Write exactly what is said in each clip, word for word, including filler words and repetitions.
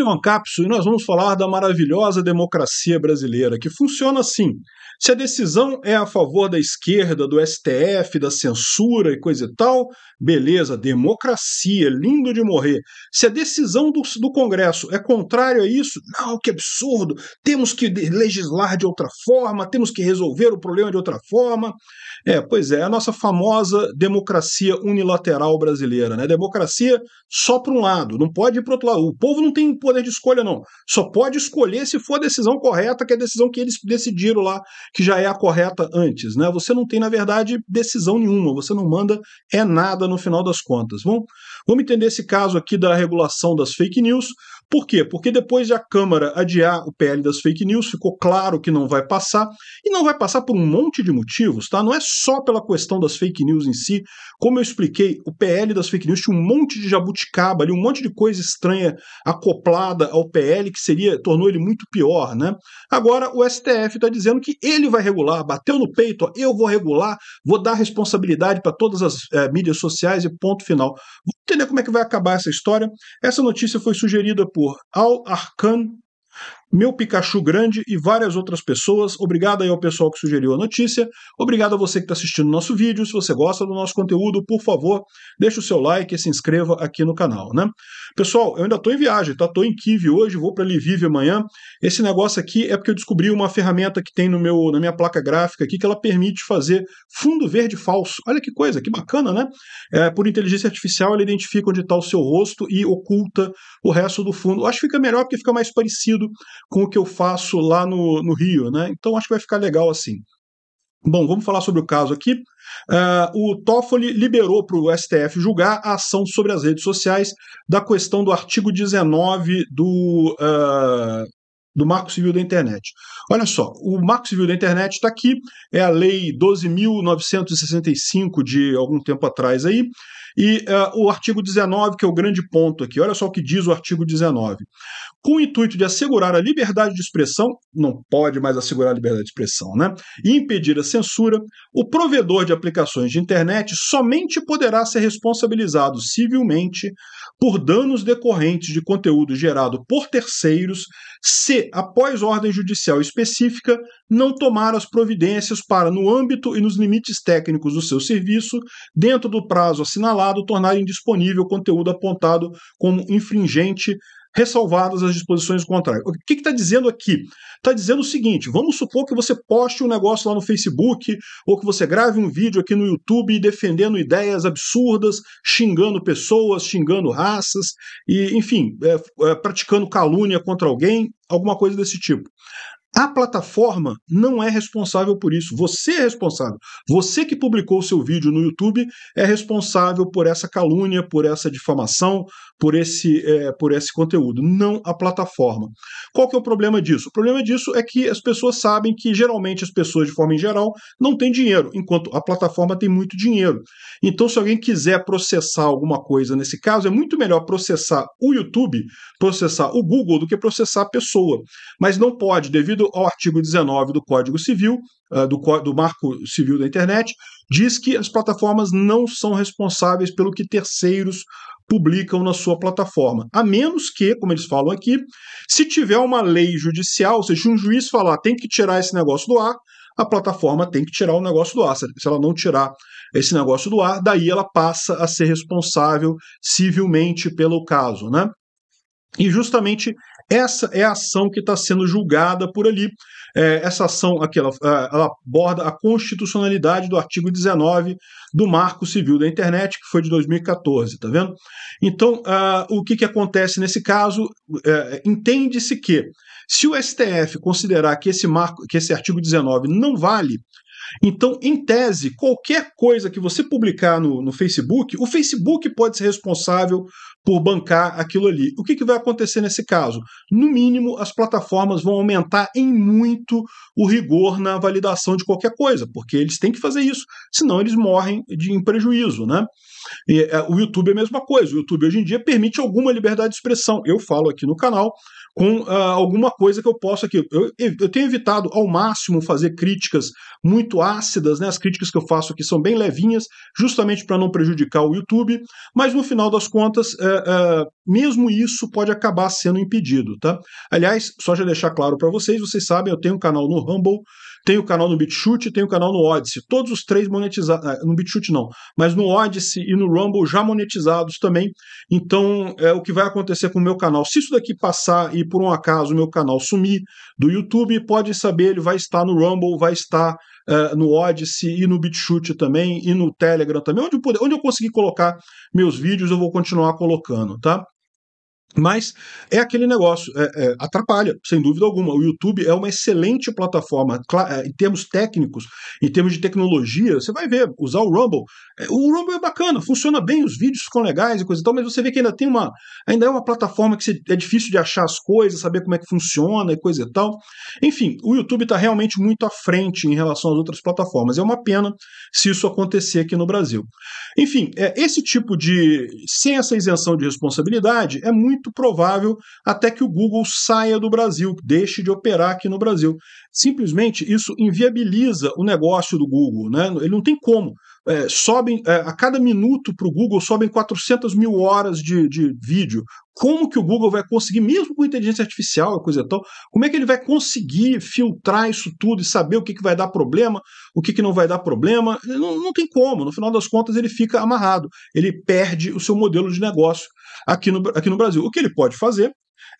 sou Ivan Capsu e nós vamos falar da maravilhosa democracia brasileira, que funciona assim. Se a decisão é a favor da esquerda, do S T F, da censura e coisa e tal, beleza, democracia, lindo de morrer. Se a decisão do, do Congresso é contrária a isso, não, que absurdo, temos que legislar de outra forma, temos que resolver o problema de outra forma. É, pois é, a nossa famosa democracia unilateral brasileira, né? Democracia só para um lado, não pode ir para outro lado. O povo não tem poder de escolha, não. Só pode escolher se for a decisão correta, que é a decisão que eles decidiram lá, que já é a correta antes, né? Você não tem, na verdade, decisão nenhuma, você não manda é nada no final das contas. Bom, vamos entender esse caso aqui da regulação das fake news. Por quê? Porque depois de a Câmara adiar o P L das fake news, ficou claro que não vai passar, e não vai passar por um monte de motivos, tá? Não é só pela questão das fake news em si. Como eu expliquei, o P L das fake news tinha um monte de jabuticaba ali, um monte de coisa estranha acoplada ao P L, que seria, tornou ele muito pior, né? Agora o S T F está dizendo que ele vai regular, bateu no peito, ó, eu vou regular, vou dar responsabilidade para todas as é, mídias sociais e ponto final. Vamos entender como é que vai acabar essa história. Essa notícia foi sugerida por Al-Arkan, Meu Pikachu Grande e várias outras pessoas. Obrigado aí ao pessoal que sugeriu a notícia, obrigado a você que está assistindo o nosso vídeo. Se você gosta do nosso conteúdo, por favor, deixa o seu like e se inscreva aqui no canal, né? Pessoal, eu ainda estou em viagem, tá? Estou em Kiev hoje, vou para Lviv amanhã. Esse negócio aqui é porque eu descobri uma ferramenta que tem no meu, na minha placa gráfica aqui, que ela permite fazer fundo verde falso. Olha que coisa, que bacana, né? É, por inteligência artificial, ela identifica onde está o seu rosto e oculta o resto do fundo. Eu acho que fica melhor porque fica mais parecido com o que eu faço lá no, no Rio, né? Então acho que vai ficar legal assim. Bom, vamos falar sobre o caso aqui. Uh, o Toffoli liberou para o S T F julgar a ação sobre as redes sociais da questão do artigo dezenove do... Uh... do Marco Civil da Internet. Olha só, o Marco Civil da Internet está aqui, é a lei doze mil novecentos e sessenta e cinco de algum tempo atrás aí, e uh, o artigo dezenove, que é o grande ponto aqui. Olha só o que diz o artigo dezenove. Com o intuito de assegurar a liberdade de expressão, não pode mais assegurar a liberdade de expressão, né? E impedir a censura, o provedor de aplicações de internet somente poderá ser responsabilizado civilmente por danos decorrentes de conteúdo gerado por terceiros, se após ordem judicial específica, não tomar as providências para, no âmbito e nos limites técnicos do seu serviço, dentro do prazo assinalado, tornar indisponível o conteúdo apontado como infringente, ressalvadas as disposições contrárias. O que está dizendo aqui? Está dizendo o seguinte: vamos supor que você poste um negócio lá no Facebook, ou que você grave um vídeo aqui no YouTube defendendo ideias absurdas, xingando pessoas, xingando raças, e, enfim, é, é, praticando calúnia contra alguém, alguma coisa desse tipo. A plataforma não é responsável por isso. Você é responsável. Você que publicou o seu vídeo no YouTube é responsável por essa calúnia, por essa difamação, por esse, é, por esse conteúdo, não a plataforma. Qual que é o problema disso? O problema disso é que as pessoas sabem que geralmente as pessoas, de forma em geral, não têm dinheiro, enquanto a plataforma tem muito dinheiro. Então, se alguém quiser processar alguma coisa nesse caso, é muito melhor processar o YouTube, processar o Google, do que processar a pessoa. Mas não pode, devido ao artigo dezenove do Código Civil, do, do Marco Civil da Internet, diz que as plataformas não são responsáveis pelo que terceiros publicam na sua plataforma, a menos que, como eles falam aqui, se tiver uma lei judicial, ou seja, um juiz falar, tem que tirar esse negócio do ar, a plataforma tem que tirar o negócio do ar. Se ela não tirar esse negócio do ar, daí ela passa a ser responsável civilmente pelo caso, né? E justamente essa é a ação que está sendo julgada por ali. É, essa ação aqui, ela, ela aborda a constitucionalidade do artigo dezenove do Marco Civil da Internet, que foi de dois mil e quatorze, tá vendo? Então, uh, o que, que acontece nesse caso? Uh, entende-se que, se o S T F considerar que esse, marco, que esse artigo dezenove não vale, então, em tese, qualquer coisa que você publicar no, no Facebook, o Facebook pode ser responsável por bancar aquilo ali. O que, que vai acontecer nesse caso? No mínimo, as plataformas vão aumentar em muito o rigor na validação de qualquer coisa, porque eles têm que fazer isso, senão eles morrem de, em prejuízo, né? E, é, o YouTube é a mesma coisa. O YouTube hoje em dia permite alguma liberdade de expressão. Eu falo aqui no canal com uh, alguma coisa que eu posso aqui. Eu, eu tenho evitado ao máximo fazer críticas muito muito ácidas, né? As críticas que eu faço aqui são bem levinhas, justamente para não prejudicar o YouTube, mas no final das contas, é, é, mesmo isso pode acabar sendo impedido, tá? Aliás, só já deixar claro para vocês, vocês sabem, eu tenho um canal no Rumble, tenho um canal no BitChute, tenho um canal no Odyssey, todos os três monetizados, no BitChute não, mas no Odyssey e no Rumble já monetizados também, então é, o que vai acontecer com o meu canal, se isso daqui passar e por um acaso o meu canal sumir do YouTube, pode saber, ele vai estar no Rumble, vai estar uh, no Odyssey e no BitChute também, e no Telegram também, onde eu, puder, onde eu conseguir colocar meus vídeos eu vou continuar colocando, tá? Mas é aquele negócio, é, é, atrapalha, sem dúvida alguma. O YouTube é uma excelente plataforma, claro, em termos técnicos, em termos de tecnologia, você vai ver, usar o Rumble. O Rumble é bacana, funciona bem, os vídeos ficam legais e coisa e tal, mas você vê que ainda tem uma, ainda é uma plataforma que é difícil de achar as coisas, saber como é que funciona e coisa e tal. Enfim, o YouTube está realmente muito à frente em relação às outras plataformas. É uma pena se isso acontecer aqui no Brasil. Enfim, é, esse tipo de, sem essa isenção de responsabilidade, é muito muito provável até que o Google saia do Brasil, deixe de operar aqui no Brasil. Simplesmente isso inviabiliza o negócio do Google, né? Ele não tem como. É, sobem, é, a cada minuto para o Google sobem quatrocentas mil horas de, de vídeo. Como que o Google vai conseguir, mesmo com inteligência artificial e coisa e tal, como é que ele vai conseguir filtrar isso tudo e saber o que, que vai dar problema, o que, que não vai dar problema? Não, não tem como, no final das contas ele fica amarrado, ele perde o seu modelo de negócio aqui no, aqui no Brasil. O que ele pode fazer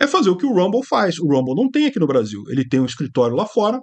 é fazer o que o Rumble faz. O Rumble não tem aqui no Brasil. Ele tem um escritório lá fora,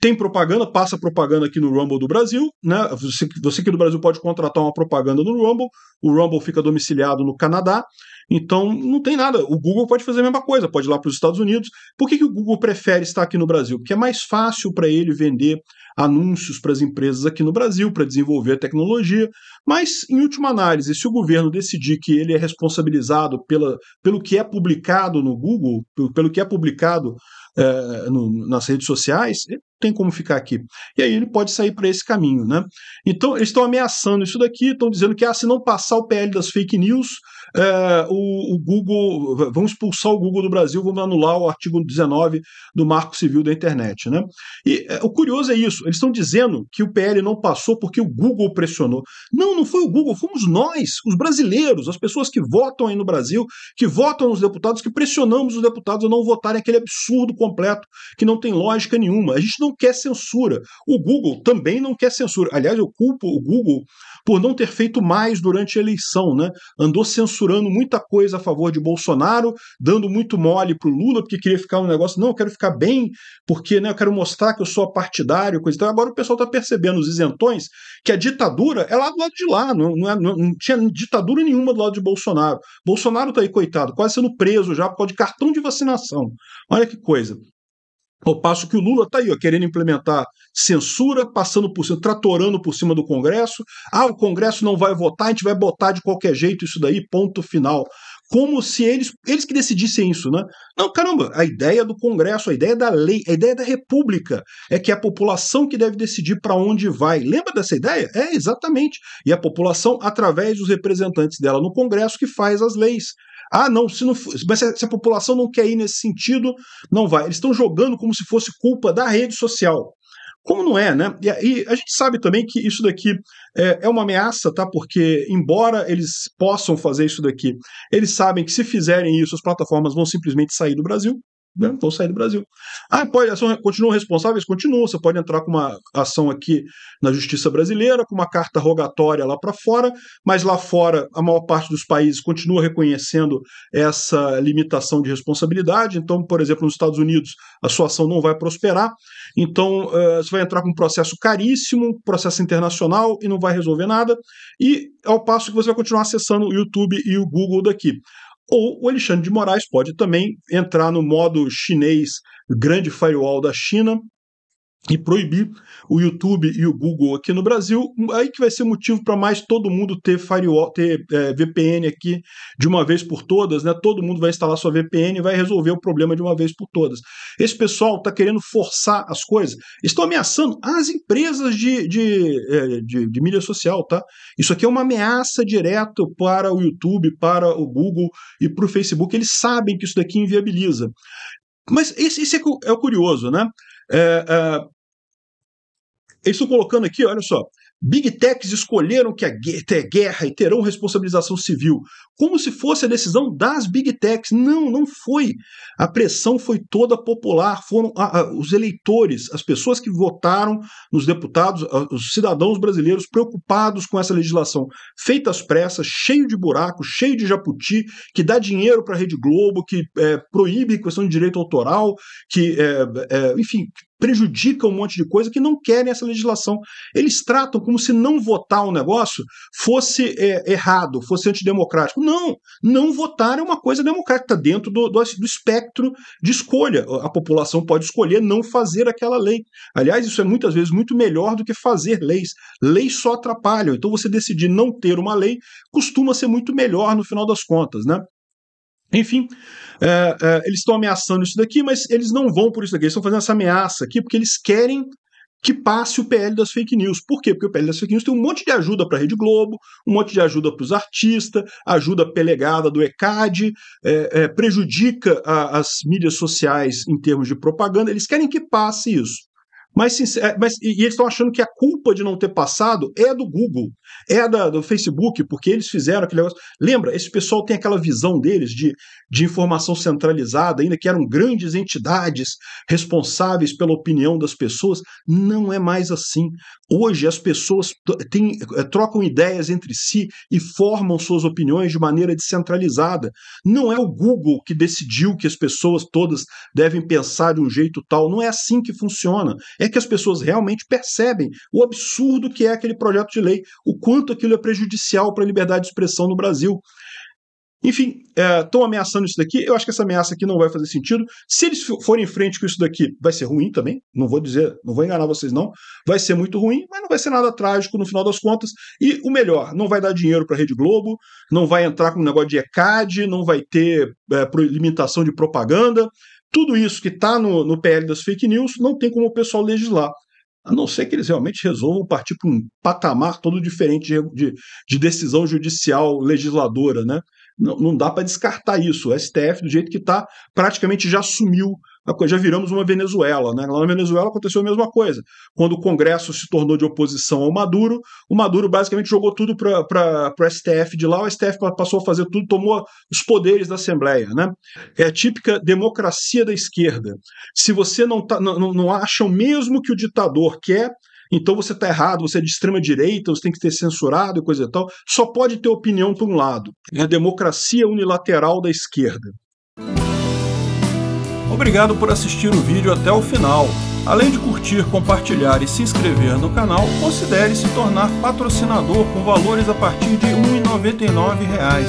tem propaganda, passa propaganda aqui no Rumble do Brasil, né? Você, você aqui do Brasil pode contratar uma propaganda no Rumble, o Rumble fica domiciliado no Canadá, então não tem nada. O Google pode fazer a mesma coisa, pode ir lá para os Estados Unidos. Por que, que o Google prefere estar aqui no Brasil? Porque é mais fácil para ele vender anúncios para as empresas aqui no Brasil, para desenvolver a tecnologia, mas em última análise, se o governo decidir que ele é responsabilizado pela, pelo que é publicado no Google, pelo que é publicado é, no, nas redes sociais, ele não tem como ficar aqui. E aí ele pode sair para esse caminho, né? Então eles estão ameaçando isso daqui, estão dizendo que ah, se não passar o P L das fake news, é, o, o Google, vamos expulsar o Google do Brasil, vamos anular o artigo dezenove do Marco Civil da Internet, né? E é, o curioso é isso, eles estão dizendo que o P L não passou porque o Google pressionou. Não, não foi o Google, fomos nós, os brasileiros, as pessoas que votam aí no Brasil, que votam nos deputados, que pressionamos os deputados a não votarem aquele absurdo completo que não tem lógica nenhuma. A gente não quer censura. O Google também não quer censura. Aliás, eu culpo o Google por não ter feito mais durante a eleição, né? Andou censurando muita coisa a favor de Bolsonaro, dando muito mole pro Lula, porque queria ficar um negócio, não, eu quero ficar bem, porque né, eu quero mostrar que eu sou partidário, coisa e tal. Agora o pessoal tá percebendo, os isentões, que a ditadura é lá do lado de lá, não, não, é, não tinha ditadura nenhuma do lado de Bolsonaro. Bolsonaro tá aí, coitado, quase sendo preso já por causa de cartão de vacinação. Olha que coisa. Ao passo que o Lula está aí, ó, querendo implementar censura, passando por cima, tratorando por cima do Congresso. Ah, o Congresso não vai votar, a gente vai botar de qualquer jeito isso daí, ponto final. Como se eles, eles que decidissem isso, né? Não, caramba, a ideia do Congresso, a ideia da lei, a ideia da República é que é a população que deve decidir para onde vai. Lembra dessa ideia? É, exatamente. E a população, através dos representantes dela no Congresso, que faz as leis. Ah, não, se, não for, mas se a população não quer ir nesse sentido, não vai. Eles estão jogando como se fosse culpa da rede social. Como não é, né? E a gente sabe também que isso daqui é uma ameaça, tá? Porque, embora eles possam fazer isso daqui, eles sabem que se fizerem isso, as plataformas vão simplesmente sair do Brasil. Né? Vão sair do Brasil. Ah, pode, ação, continuam responsáveis? Continuam. Você pode entrar com uma ação aqui na Justiça Brasileira, com uma carta rogatória lá para fora, mas lá fora a maior parte dos países continua reconhecendo essa limitação de responsabilidade. Então, por exemplo, nos Estados Unidos a sua ação não vai prosperar. Então, uh, você vai entrar com um processo caríssimo, um processo internacional e não vai resolver nada. E ao passo que você vai continuar acessando o YouTube e o Google daqui. Ou o Alexandre de Moraes pode também entrar no modo chinês, grande firewall da China, e proibir o YouTube e o Google aqui no Brasil, aí que vai ser motivo para mais todo mundo ter firewall, ter é, V P N aqui de uma vez por todas, né? Todo mundo vai instalar sua V P N e vai resolver o problema de uma vez por todas. Esse pessoal está querendo forçar as coisas, estão ameaçando as empresas de, de, de, de mídia social, tá? Isso aqui é uma ameaça direta para o YouTube, para o Google e para o Facebook. Eles sabem que isso daqui inviabiliza. Mas esse, esse é, é o curioso, né? É, é, Eles estão colocando aqui, olha só, Big Techs escolheram que a guerra e terão responsabilização civil, como se fosse a decisão das Big Techs. Não, não foi. A pressão foi toda popular, foram a, a, os eleitores, as pessoas que votaram nos deputados, a, os cidadãos brasileiros preocupados com essa legislação, feita às pressas, cheio de buraco, cheio de jabuti, que dá dinheiro para a Rede Globo, que é, proíbe questão de direito autoral, que, é, é, enfim... prejudica um monte de coisa, que não querem essa legislação. Eles tratam como se não votar um negócio fosse é, errado, fosse antidemocrático. Não, não votar é uma coisa democrática, está dentro do, do, do espectro de escolha. A população pode escolher não fazer aquela lei. Aliás, isso é muitas vezes muito melhor do que fazer leis. Leis só atrapalham. Então você decidir não ter uma lei costuma ser muito melhor no final das contas, né? Enfim, é, é, eles estão ameaçando isso daqui, mas eles não vão por isso daqui, eles estão fazendo essa ameaça aqui porque eles querem que passe o P L das fake news. Por quê? Porque o P L das fake news tem um monte de ajuda para a Rede Globo, um monte de ajuda para os artistas, ajuda pelegada do E C A D, é, é, prejudica a, as mídias sociais em termos de propaganda, eles querem que passe isso. Mas, mas, e eles estão achando que a culpa de não ter passado é do Google, é da, do Facebook, porque eles fizeram aquele negócio. Lembra, esse pessoal tem aquela visão deles de, de informação centralizada, ainda que eram grandes entidades responsáveis pela opinião das pessoas. Não é mais assim. Hoje as pessoas têm, trocam ideias entre si e formam suas opiniões de maneira descentralizada. Não é o Google que decidiu que as pessoas todas devem pensar de um jeito tal. Não é assim que funciona. É que as pessoas realmente percebem o absurdo que é aquele projeto de lei, o quanto aquilo é prejudicial para a liberdade de expressão no Brasil. Enfim, estão é, ameaçando isso daqui, eu acho que essa ameaça aqui não vai fazer sentido. Se eles forem em frente com isso daqui, vai ser ruim também, não vou dizer, não vou enganar vocês não, vai ser muito ruim, mas não vai ser nada trágico no final das contas. E o melhor, não vai dar dinheiro para a Rede Globo, não vai entrar com um negócio de E C A D, não vai ter é, limitação de propaganda. Tudo isso que está no, no P L das fake news não tem como o pessoal legislar, a não ser que eles realmente resolvam partir para um patamar todo diferente de, de, de decisão judicial legisladora, né? Não, não dá para descartar isso. O S T F, do jeito que está, praticamente já assumiu a coisa. Já viramos uma Venezuela, né? Lá na Venezuela aconteceu a mesma coisa. Quando o Congresso se tornou de oposição ao Maduro, o Maduro basicamente jogou tudo para o S T F de lá, o S T F passou a fazer tudo, tomou os poderes da Assembleia, né? É a típica democracia da esquerda. Se você não, tá, não, não acha o mesmo que o ditador quer, então você está errado, você é de extrema direita, você tem que ser censurado e coisa e tal. Só pode ter opinião para um lado. É a democracia unilateral da esquerda. Obrigado por assistir o vídeo até o final. Além de curtir, compartilhar e se inscrever no canal, considere se tornar patrocinador com valores a partir de um real e noventa e nove centavos.